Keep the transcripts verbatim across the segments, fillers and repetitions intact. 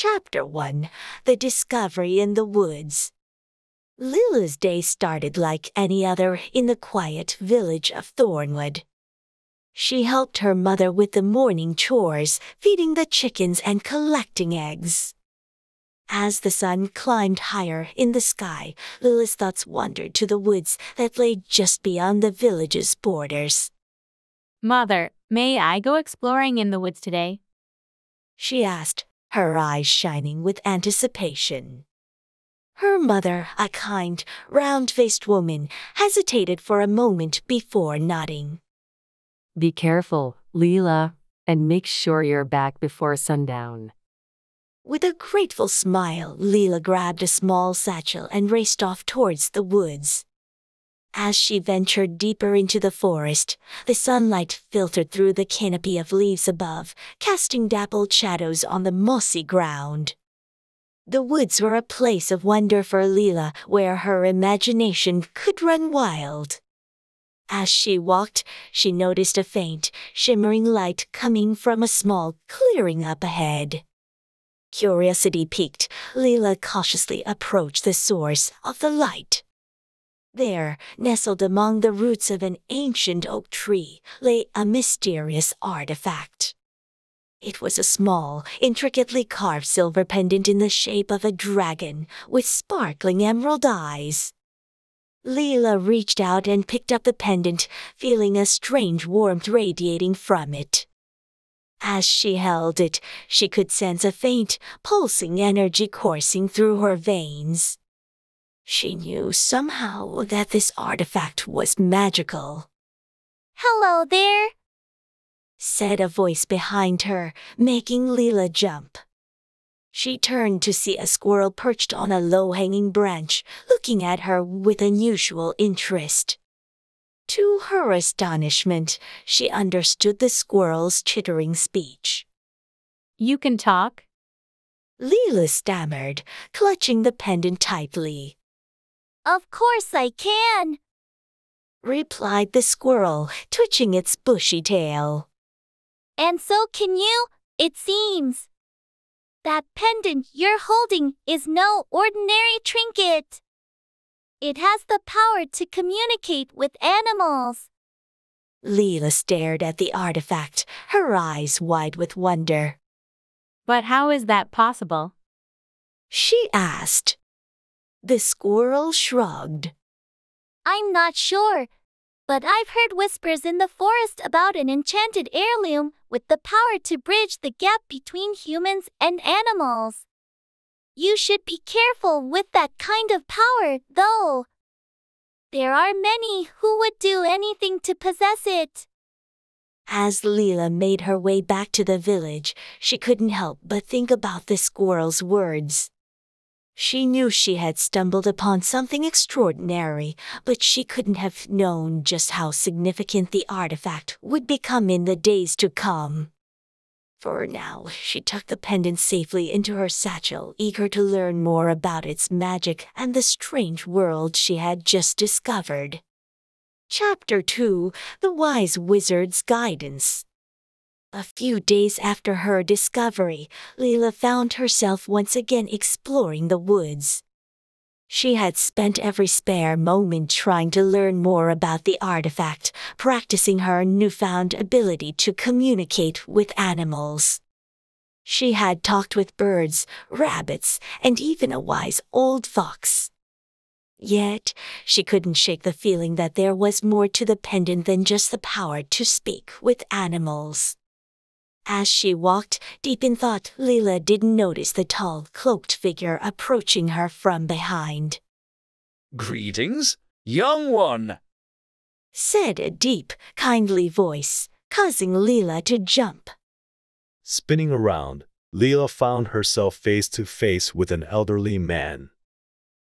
Chapter one. The Discovery in the Woods. Lulu's day started like any other in the quiet village of Thornwood. She helped her mother with the morning chores, feeding the chickens and collecting eggs. As the sun climbed higher in the sky, Lulu's thoughts wandered to the woods that lay just beyond the village's borders. "Mother, may I go exploring in the woods today?" she asked, her eyes shining with anticipation. Her mother, a kind, round-faced woman, hesitated for a moment before nodding. "Be careful, Leela, and make sure you're back before sundown." With a grateful smile, Leela grabbed a small satchel and raced off towards the woods. As she ventured deeper into the forest, the sunlight filtered through the canopy of leaves above, casting dappled shadows on the mossy ground. The woods were a place of wonder for Leela, where her imagination could run wild. As she walked, she noticed a faint, shimmering light coming from a small clearing up ahead. Curiosity piqued, Leela cautiously approached the source of the light. There, nestled among the roots of an ancient oak tree, lay a mysterious artifact. It was a small, intricately carved silver pendant in the shape of a dragon with sparkling emerald eyes. Leela reached out and picked up the pendant, feeling a strange warmth radiating from it. As she held it, she could sense a faint, pulsing energy coursing through her veins. She knew somehow that this artifact was magical. "Hello there," said a voice behind her, making Leela jump. She turned to see a squirrel perched on a low-hanging branch, looking at her with unusual interest. To her astonishment, she understood the squirrel's chittering speech. "You can talk?" Leela stammered, clutching the pendant tightly. "Of course I can," replied the squirrel, twitching its bushy tail. "And so can you, it seems. That pendant you're holding is no ordinary trinket. It has the power to communicate with animals." Leela stared at the artifact, her eyes wide with wonder. "But how is that possible?" she asked. The squirrel shrugged. "I'm not sure, but I've heard whispers in the forest about an enchanted heirloom with the power to bridge the gap between humans and animals. You should be careful with that kind of power, though. There are many who would do anything to possess it." As Leela made her way back to the village, she couldn't help but think about the squirrel's words. She knew she had stumbled upon something extraordinary, but she couldn't have known just how significant the artifact would become in the days to come. For now, she tucked the pendant safely into her satchel, eager to learn more about its magic and the strange world she had just discovered. Chapter two. The Wise Wizard's Guidance. A few days after her discovery, Leela found herself once again exploring the woods. She had spent every spare moment trying to learn more about the artifact, practicing her newfound ability to communicate with animals. She had talked with birds, rabbits, and even a wise old fox. Yet, she couldn't shake the feeling that there was more to the pendant than just the power to speak with animals. As she walked, deep in thought, Leela didn't notice the tall, cloaked figure approaching her from behind. "Greetings, young one," said a deep, kindly voice, causing Leela to jump. Spinning around, Leela found herself face to face with an elderly man.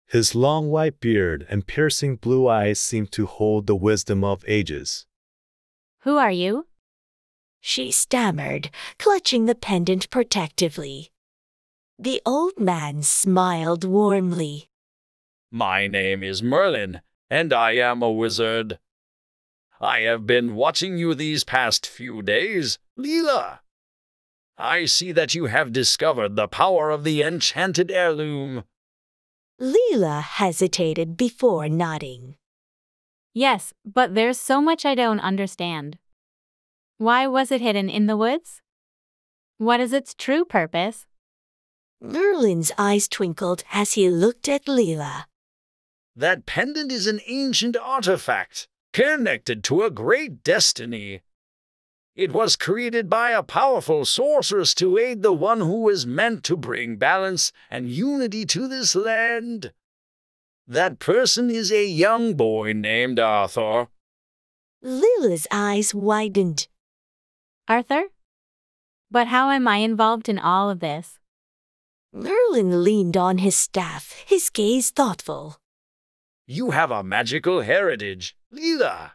His long white beard and piercing blue eyes seemed to hold the wisdom of ages. "Who are you?" she stammered, clutching the pendant protectively. The old man smiled warmly. "My name is Merlin, and I am a wizard. I have been watching you these past few days, Leela. I see that you have discovered the power of the enchanted heirloom." Leela hesitated before nodding. "Yes, but there's so much I don't understand. Why was it hidden in the woods? What is its true purpose?" Merlin's eyes twinkled as he looked at Leela. "That pendant is an ancient artifact, connected to a great destiny. It was created by a powerful sorceress to aid the one who is meant to bring balance and unity to this land. That person is a young boy named Arthur." Leela's eyes widened. "Arthur? But how am I involved in all of this?" Merlin leaned on his staff, his gaze thoughtful. "You have a magical heritage, Leela.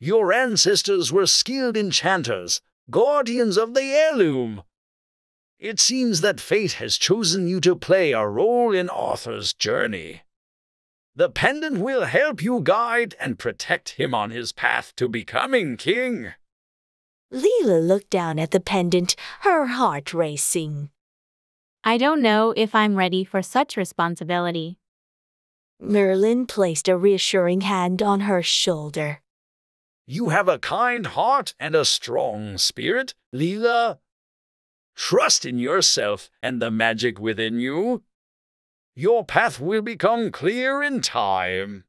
Your ancestors were skilled enchanters, guardians of the heirloom. It seems that fate has chosen you to play a role in Arthur's journey. The pendant will help you guide and protect him on his path to becoming king." Leela looked down at the pendant, her heart racing. "I don't know if I'm ready for such responsibility." Merlin placed a reassuring hand on her shoulder. "You have a kind heart and a strong spirit, Leela. Trust in yourself and the magic within you. Your path will become clear in time."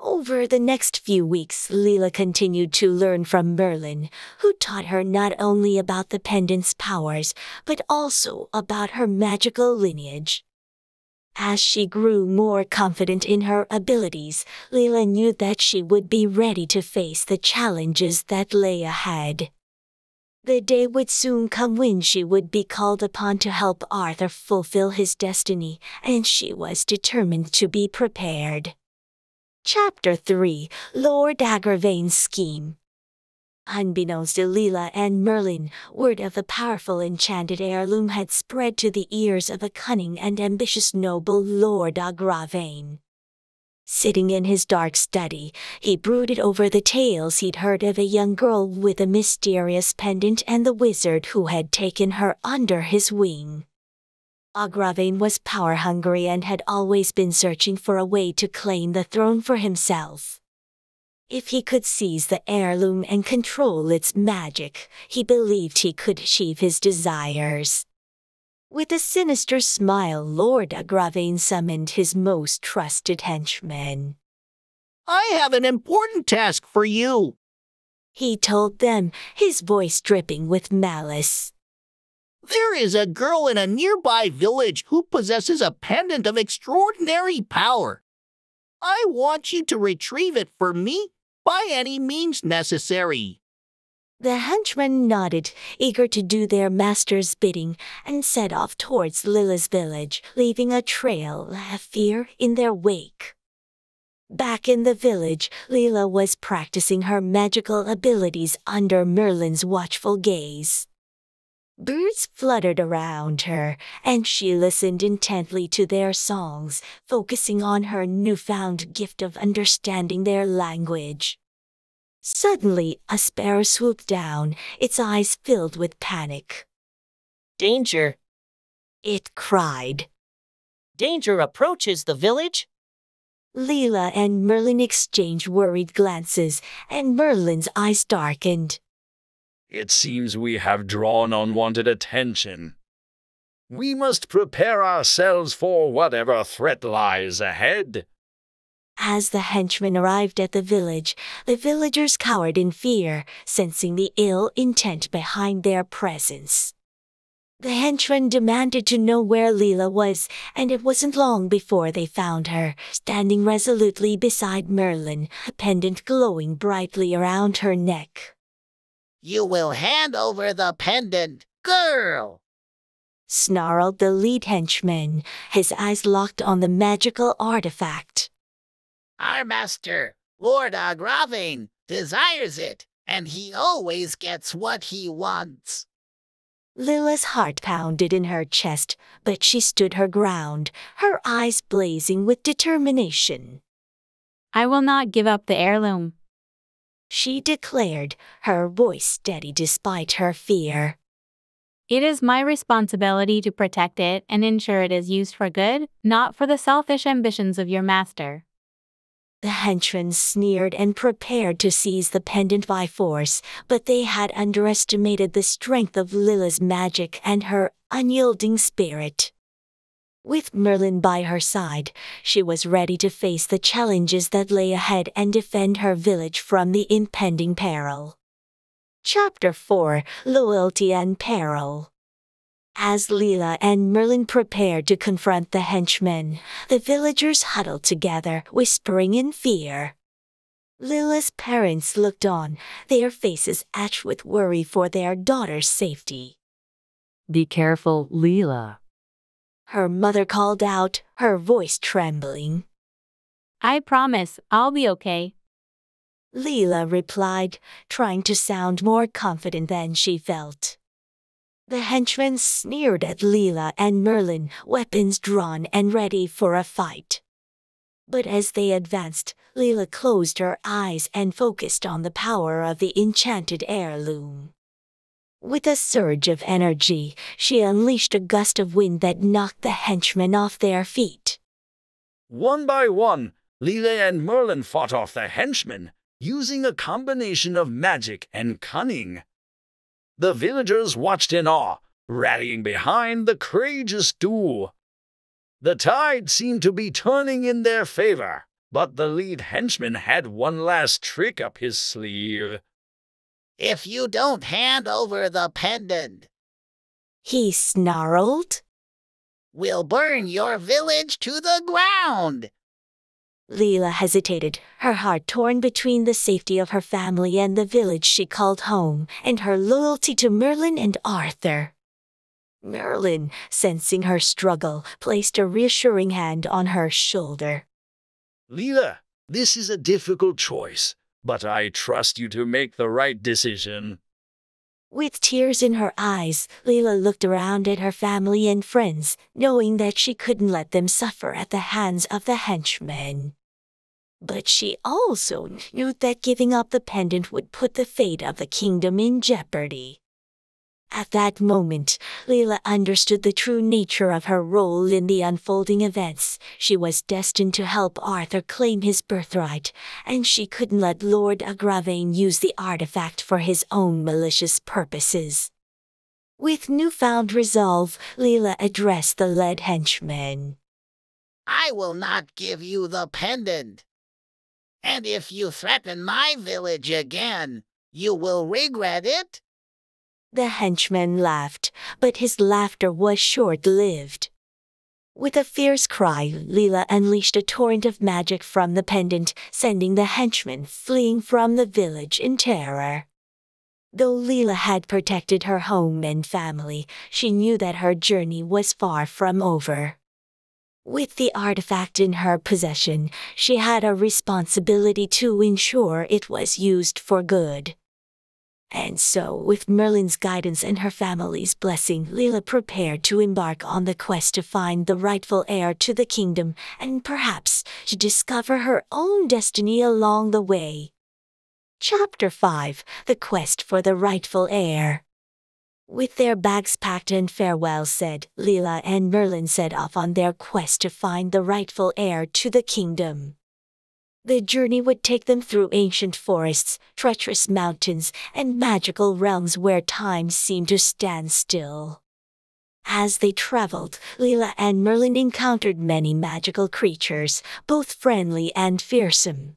Over the next few weeks, Leela continued to learn from Merlin, who taught her not only about the pendant's powers, but also about her magical lineage. As she grew more confident in her abilities, Leela knew that she would be ready to face the challenges that lay ahead. The day would soon come when she would be called upon to help Arthur fulfill his destiny, and she was determined to be prepared. Chapter three. Lord Agravain's Scheme. Unbeknownst to Leela and Merlin, word of the powerful enchanted heirloom had spread to the ears of a cunning and ambitious noble, Lord Agravaine. Sitting in his dark study, he brooded over the tales he'd heard of a young girl with a mysterious pendant and the wizard who had taken her under his wing. Agravaine was power-hungry and had always been searching for a way to claim the throne for himself. If he could seize the heirloom and control its magic, he believed he could achieve his desires. With a sinister smile, Lord Agravaine summoned his most trusted henchmen. "I have an important task for you," he told them, his voice dripping with malice. "There is a girl in a nearby village who possesses a pendant of extraordinary power. I want you to retrieve it for me by any means necessary." The henchmen nodded, eager to do their master's bidding, and set off towards Leela's village, leaving a trail of fear in their wake. Back in the village, Leela was practicing her magical abilities under Merlin's watchful gaze. Birds fluttered around her, and she listened intently to their songs, focusing on her newfound gift of understanding their language. Suddenly, a sparrow swooped down, its eyes filled with panic. "Danger!" it cried. "Danger approaches the village!" Leela and Merlin exchanged worried glances, and Merlin's eyes darkened. "It seems we have drawn unwanted attention. We must prepare ourselves for whatever threat lies ahead." As the henchmen arrived at the village, the villagers cowered in fear, sensing the ill intent behind their presence. The henchmen demanded to know where Leela was, and it wasn't long before they found her, standing resolutely beside Merlin, a pendant glowing brightly around her neck. "You will hand over the pendant, girl!" snarled the lead henchman, his eyes locked on the magical artifact. "Our master, Lord Agravaine, desires it, and he always gets what he wants." Leela's heart pounded in her chest, but she stood her ground, her eyes blazing with determination. "I will not give up the heirloom," she declared, her voice steady despite her fear. It is my responsibility to protect it and ensure it is used for good, not for the selfish ambitions of your master." The henchman sneered and prepared to seize the pendant by force, but they had underestimated the strength of Lila's magic and her unyielding spirit. With Merlin by her side, she was ready to face the challenges that lay ahead and defend her village from the impending peril. Chapter four, Loyalty and Peril. As Lila and Merlin prepared to confront the henchmen, the villagers huddled together, whispering in fear. Lila's parents looked on, their faces etched with worry for their daughter's safety. "Be careful, Lila," her mother called out, her voice trembling. "I promise, I'll be okay," Lila replied, trying to sound more confident than she felt. The henchmen sneered at Lila and Merlin, weapons drawn and ready for a fight. But as they advanced, Lila closed her eyes and focused on the power of the enchanted heirloom. With a surge of energy, she unleashed a gust of wind that knocked the henchmen off their feet. One by one, Lila and Merlin fought off the henchmen, using a combination of magic and cunning. The villagers watched in awe, rallying behind the courageous duo. The tide seemed to be turning in their favor, but the lead henchman had one last trick up his sleeve. "If you don't hand over the pendant," he snarled, "we'll burn your village to the ground." Lila hesitated, her heart torn between the safety of her family and the village she called home, and her loyalty to Merlin and Arthur. Merlin, sensing her struggle, placed a reassuring hand on her shoulder. "Lila, this is a difficult choice, but I trust you to make the right decision." With tears in her eyes, Lila looked around at her family and friends, knowing that she couldn't let them suffer at the hands of the henchmen. But she also knew that giving up the pendant would put the fate of the kingdom in jeopardy. At that moment, Lila understood the true nature of her role in the unfolding events. She was destined to help Arthur claim his birthright, and she couldn't let Lord Agravaine use the artifact for his own malicious purposes. With newfound resolve, Lila addressed the lead henchman. "I will not give you the pendant. And if you threaten my village again, you will regret it." The henchman laughed, but his laughter was short-lived. With a fierce cry, Lila unleashed a torrent of magic from the pendant, sending the henchman fleeing from the village in terror. Though Lila had protected her home and family, she knew that her journey was far from over. With the artifact in her possession, she had a responsibility to ensure it was used for good. And so, with Merlin's guidance and her family's blessing, Lila prepared to embark on the quest to find the rightful heir to the kingdom, and perhaps to discover her own destiny along the way. Chapter five, The Quest for the Rightful Heir. With their bags packed and farewell said, Lila and Merlin set off on their quest to find the rightful heir to the kingdom. The journey would take them through ancient forests, treacherous mountains, and magical realms where time seemed to stand still. As they traveled, Lila and Merlin encountered many magical creatures, both friendly and fearsome.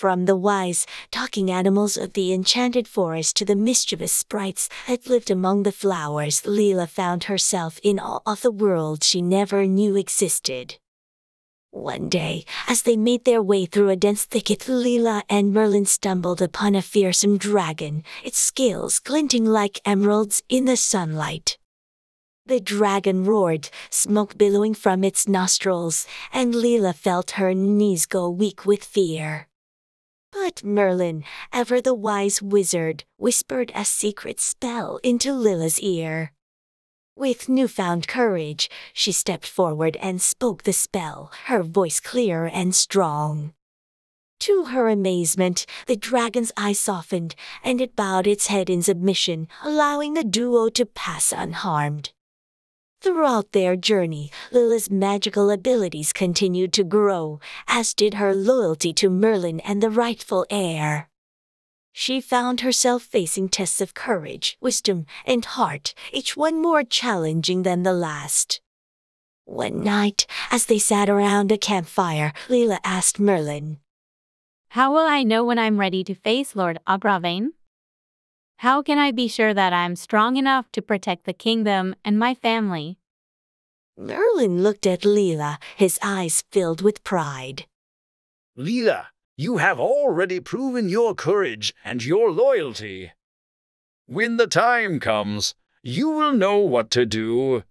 From the wise, talking animals of the enchanted forest to the mischievous sprites that lived among the flowers, Lila found herself in awe of the world she never knew existed. One day, as they made their way through a dense thicket, Lila and Merlin stumbled upon a fearsome dragon, its scales glinting like emeralds in the sunlight. The dragon roared, smoke billowing from its nostrils, and Lila felt her knees go weak with fear. But Merlin, ever the wise wizard, whispered a secret spell into Lila's ear. With newfound courage, she stepped forward and spoke the spell, her voice clear and strong. To her amazement, the dragon's eye softened, and it bowed its head in submission, allowing the duo to pass unharmed. Throughout their journey, Lila's magical abilities continued to grow, as did her loyalty to Merlin and the rightful heir. She found herself facing tests of courage, wisdom, and heart, each one more challenging than the last. One night, as they sat around a campfire, Lila asked Merlin, "How will I know when I'm ready to face Lord Agravaine? How can I be sure that I'm strong enough to protect the kingdom and my family?" Merlin looked at Lila, his eyes filled with pride. "Lila, you have already proven your courage and your loyalty. When the time comes, you will know what to do.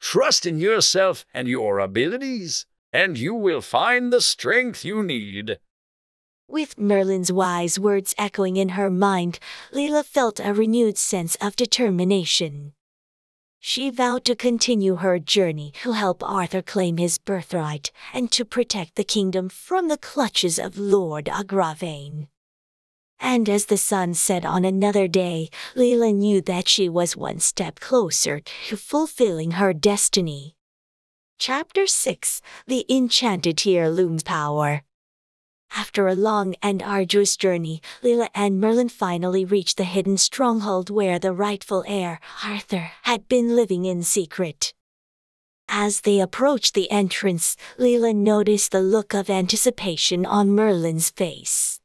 Trust in yourself and your abilities, and you will find the strength you need." With Merlin's wise words echoing in her mind, Lila felt a renewed sense of determination. She vowed to continue her journey, to help Arthur claim his birthright, and to protect the kingdom from the clutches of Lord Agravaine. And as the sun set on another day, Lila knew that she was one step closer to fulfilling her destiny. Chapter six: The Enchanted Heirloom's Power. After a long and arduous journey, Lila and Merlin finally reached the hidden stronghold where the rightful heir, Arthur, had been living in secret. As they approached the entrance, Lila noticed the look of anticipation on Merlin's face.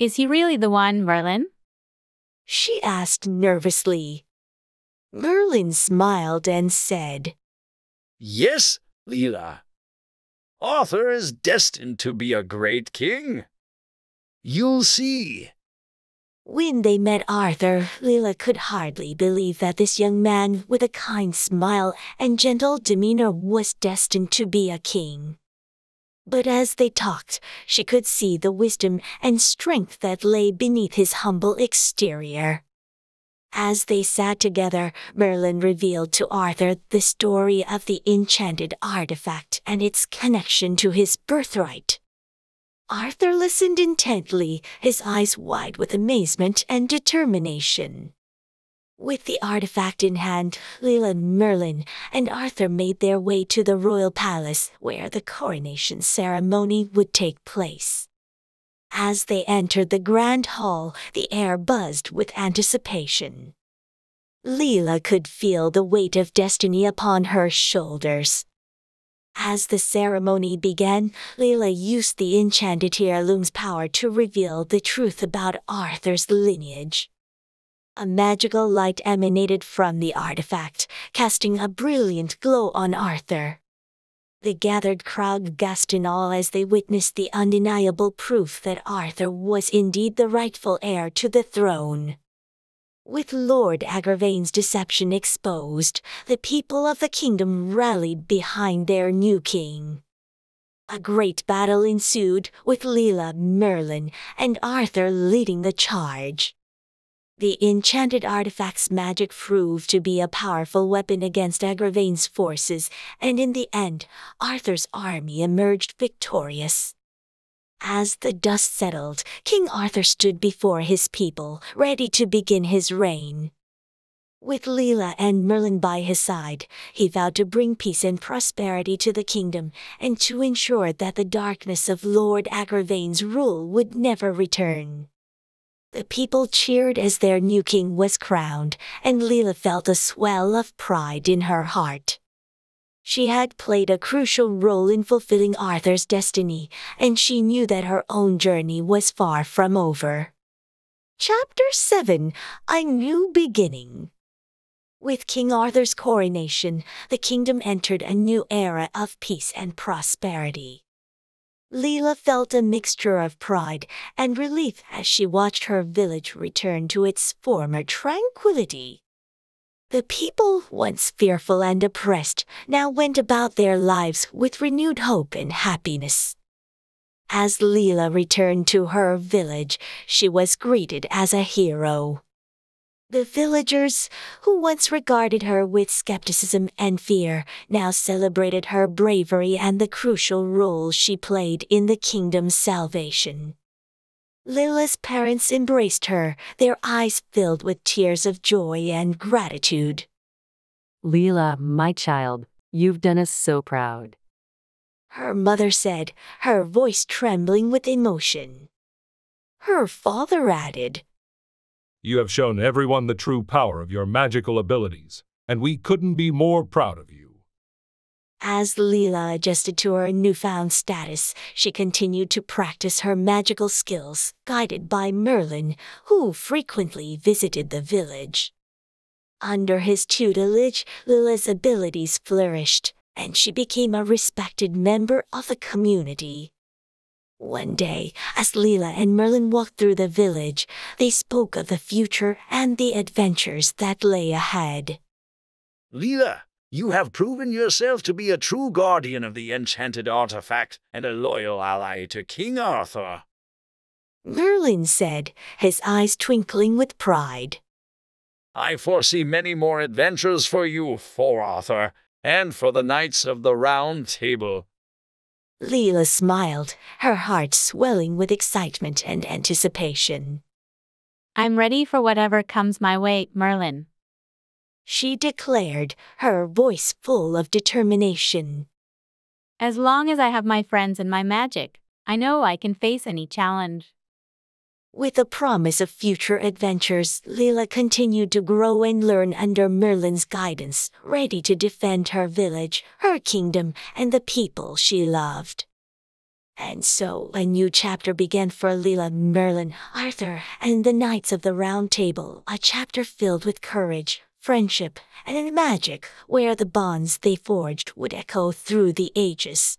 "Is he really the one, Merlin?" she asked nervously. Merlin smiled and said, "Yes, Lila. Arthur is destined to be a great king. You'll see." When they met Arthur, Lila could hardly believe that this young man with a kind smile and gentle demeanor was destined to be a king. But as they talked, she could see the wisdom and strength that lay beneath his humble exterior. As they sat together, Merlin revealed to Arthur the story of the enchanted artifact and its connection to his birthright. Arthur listened intently, his eyes wide with amazement and determination. With the artifact in hand, Lila, Merlin, and Arthur made their way to the royal palace where the coronation ceremony would take place. As they entered the grand hall, the air buzzed with anticipation. Lila could feel the weight of destiny upon her shoulders. As the ceremony began, Lila used the enchanted heirloom's power to reveal the truth about Arthur's lineage. A magical light emanated from the artifact, casting a brilliant glow on Arthur. The gathered crowd gasped in awe as they witnessed the undeniable proof that Arthur was indeed the rightful heir to the throne. With Lord Agravain's deception exposed, the people of the kingdom rallied behind their new king. A great battle ensued, with Lila, Merlin, and Arthur leading the charge. The enchanted artifact's magic proved to be a powerful weapon against Agravain's forces, and in the end, Arthur's army emerged victorious. As the dust settled, King Arthur stood before his people, ready to begin his reign. With Lila and Merlin by his side, he vowed to bring peace and prosperity to the kingdom, and to ensure that the darkness of Lord Agravain's rule would never return. The people cheered as their new king was crowned, and Lila felt a swell of pride in her heart. She had played a crucial role in fulfilling Arthur's destiny, and she knew that her own journey was far from over. Chapter seven: A New Beginning. With King Arthur's coronation, the kingdom entered a new era of peace and prosperity. Lila felt a mixture of pride and relief as she watched her village return to its former tranquility. The people, once fearful and oppressed, now went about their lives with renewed hope and happiness. As Lila returned to her village, she was greeted as a hero. The villagers, who once regarded her with skepticism and fear, now celebrated her bravery and the crucial role she played in the kingdom's salvation. Lila's parents embraced her, their eyes filled with tears of joy and gratitude. "Lila, my child, you've done us so proud," her mother said, her voice trembling with emotion. Her father added, "You have shown everyone the true power of your magical abilities, and we couldn't be more proud of you." As Lila adjusted to her newfound status, she continued to practice her magical skills, guided by Merlin, who frequently visited the village. Under his tutelage, Lila's abilities flourished, and she became a respected member of the community. One day, as Lila and Merlin walked through the village, they spoke of the future and the adventures that lay ahead. "Lila, you have proven yourself to be a true guardian of the enchanted artifact and a loyal ally to King Arthur," Merlin said, his eyes twinkling with pride. "I foresee many more adventures for you, for Arthur, and for the Knights of the Round Table." Lila smiled, her heart swelling with excitement and anticipation. "I'm ready for whatever comes my way, Merlin," she declared, her voice full of determination. "As long as I have my friends and my magic, I know I can face any challenge." With the promise of future adventures, Lila continued to grow and learn under Merlin's guidance, ready to defend her village, her kingdom, and the people she loved. And so, a new chapter began for Lila, Merlin, Arthur, and the Knights of the Round Table, a chapter filled with courage, friendship, and magic, where the bonds they forged would echo through the ages.